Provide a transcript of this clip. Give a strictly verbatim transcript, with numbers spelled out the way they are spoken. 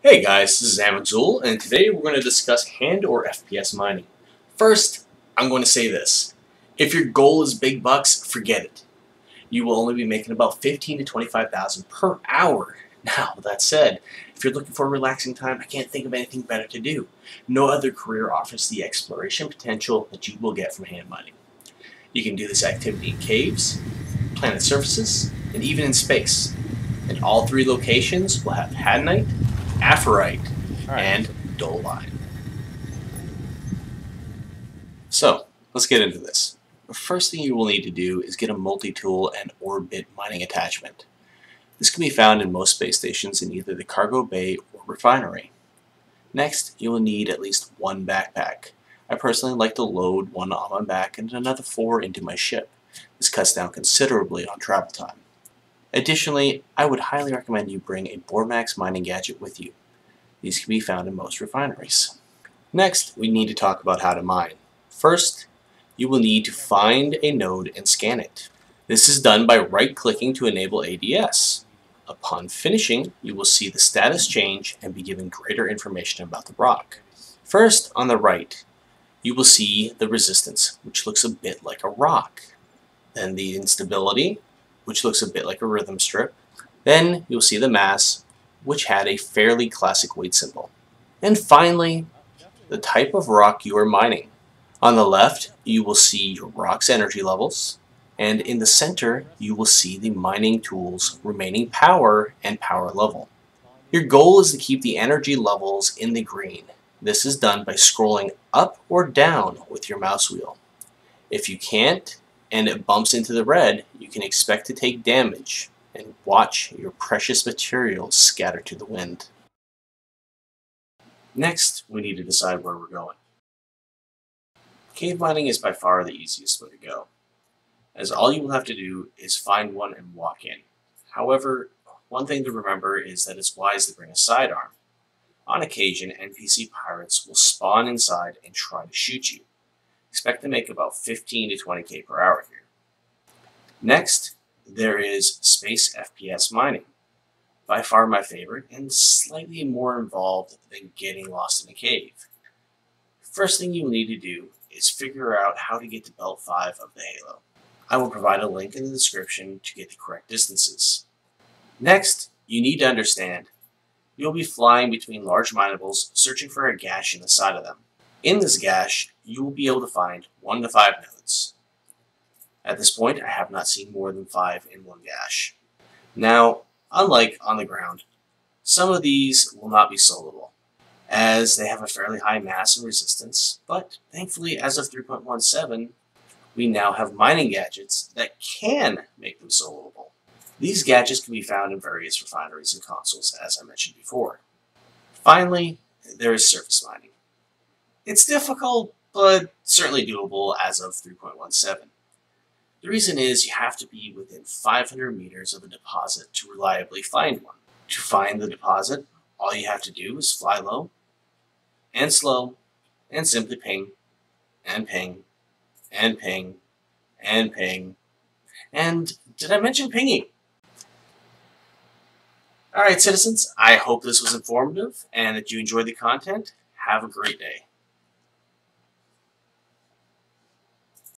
Hey guys, this is multi-tool, and today we're going to discuss hand or F P S mining. First, I'm going to say this. If your goal is big bucks, forget it. You will only be making about fifteen to twenty-five thousand per hour. Now, with that said, if you're looking for a relaxing time, I can't think of anything better to do. No other career offers the exploration potential that you will get from hand mining. You can do this activity in caves, planet surfaces, and even in space. And all three locations will have hadanite, Aphorite, right, and Doline. So, let's get into this. The first thing you will need to do is get a multi-tool and orbit mining attachment. This can be found in most space stations in either the cargo bay or refinery. Next, you will need at least one backpack. I personally like to load one on my back and another four into my ship. This cuts down considerably on travel time. Additionally, I would highly recommend you bring a Bormax mining gadget with you. These can be found in most refineries. Next, we need to talk about how to mine. First, you will need to find a node and scan it. This is done by right-clicking to enable A D S. Upon finishing, you will see the status change and be given greater information about the rock. First, on the right, you will see the resistance, which looks a bit like a rock. Then the instability, which looks a bit like a rhythm strip. Then you'll see the mass, which had a fairly classic weight symbol. And finally, the type of rock you are mining. On the left, you will see your rock's energy levels, and in the center, you will see the mining tool's remaining power and power level. Your goal is to keep the energy levels in the green. This is done by scrolling up or down with your mouse wheel. If you can't, and it bumps into the red, you can expect to take damage and watch your precious materials scatter to the wind. Next, we need to decide where we're going. Cave mining is by far the easiest way to go, as all you will have to do is find one and walk in. However, one thing to remember is that it's wise to bring a sidearm. On occasion, N P C pirates will spawn inside and try to shoot you. Expect to make about fifteen to twenty K per hour here. Next, there is space F P S mining. By far my favorite and slightly more involved than getting lost in a cave. First thing you'll need to do is figure out how to get to Belt five of the Halo. I will provide a link in the description to get the correct distances. Next, you need to understand, you'll be flying between large minables searching for a gash in the side of them. In this gash, you will be able to find one to five nodes. At this point, I have not seen more than five in one gash. Now, unlike on the ground, some of these will not be soloable, as they have a fairly high mass and resistance, but thankfully, as of three point one seven, we now have mining gadgets that can make them soloable. These gadgets can be found in various refineries and consoles, as I mentioned before. Finally, there is surface mining. It's difficult, but certainly doable as of three point one seven. The reason is you have to be within five hundred meters of a deposit to reliably find one. To find the deposit, all you have to do is fly low and slow and simply ping and ping and ping and ping. And did I mention pinging? Alright, citizens, I hope this was informative and that you enjoyed the content. Have a great day.